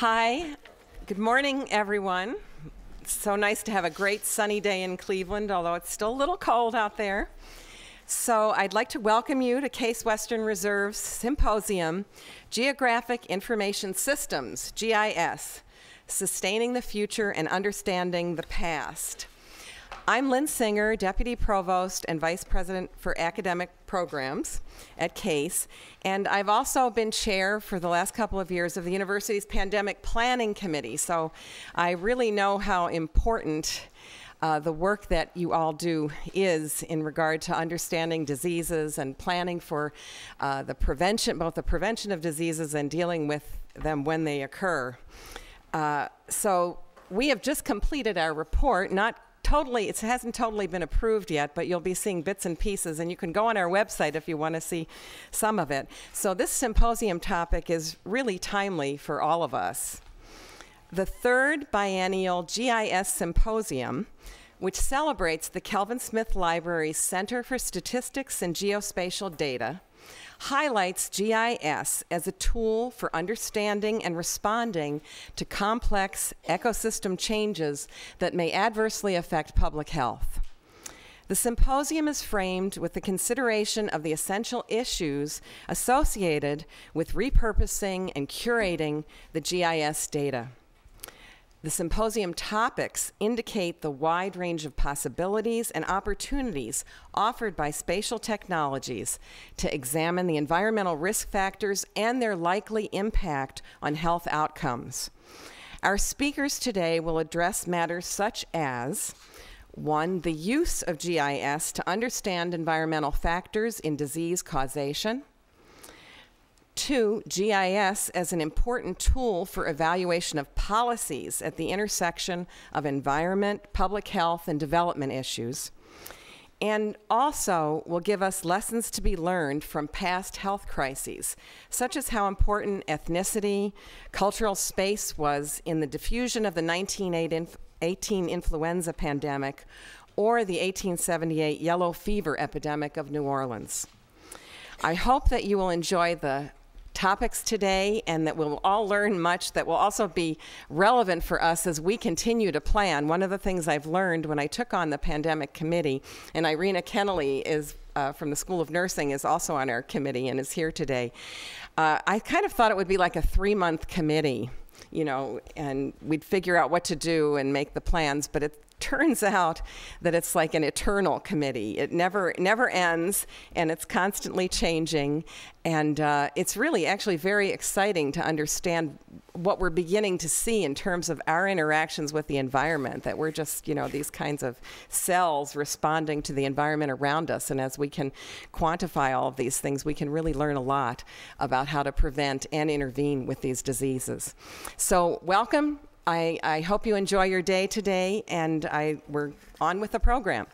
Hi, good morning everyone. It's so nice to have a great sunny day in Cleveland, although it's still a little cold out there. So I'd like to welcome you to Case Western Reserve's symposium, Geographic Information Systems, GIS, Sustaining the Future and Understanding the Past. I'm Lynn Singer, Deputy Provost and Vice President for Academic Programs at Case, and I've also been chair for the last couple of years of the university's Pandemic Planning Committee, so I really know how important the work that you all do is in regard to understanding diseases and planning for both the prevention of diseases and dealing with them when they occur. So we have just completed our report, it hasn't totally been approved yet, but you'll be seeing bits and pieces, and you can go on our website if you want to see some of it. So this symposium topic is really timely for all of us. The third biennial GIS symposium, which celebrates the Kelvin Smith Library's Center for Statistics and Geospatial Data, highlights GIS as a tool for understanding and responding to complex ecosystem changes that may adversely affect public health. The symposium is framed with the consideration of the essential issues associated with repurposing and curating the GIS data. The symposium topics indicate the wide range of possibilities and opportunities offered by spatial technologies to examine the environmental risk factors and their likely impact on health outcomes. Our speakers today will address matters such as: 1. The use of GIS to understand environmental factors in disease causation. 2. GIS as an important tool for evaluation of policies at the intersection of environment, public health, and development issues. And also will give us lessons to be learned from past health crises, such as how important ethnicity, cultural space was in the diffusion of the 1918 influenza pandemic or the 1878 yellow fever epidemic of New Orleans. I hope that you will enjoy the topics today and that we'll all learn much that will also be relevant for us as we continue to plan. One of the things I've learned when I took on the pandemic committee, and Irena Kennelly is from the School of Nursing is also on our committee and is here today. I kind of thought it would be like a 3-month committee, you know, and we'd figure out what to do and make the plans, but it turns out that it's like an eternal committee. It never ends, and it's constantly changing, and it's really actually very exciting to understand what we're beginning to see in terms of our interactions with the environment, that we're just, you know, these kinds of cells responding to the environment around us, and as we can quantify all of these things, we can really learn a lot about how to prevent and intervene with these diseases. So welcome. I hope you enjoy your day today, and we're on with the program.